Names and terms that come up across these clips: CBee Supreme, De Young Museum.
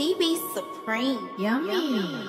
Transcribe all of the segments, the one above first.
CBee Supreme. Yummy. Yummy.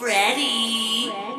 Ready?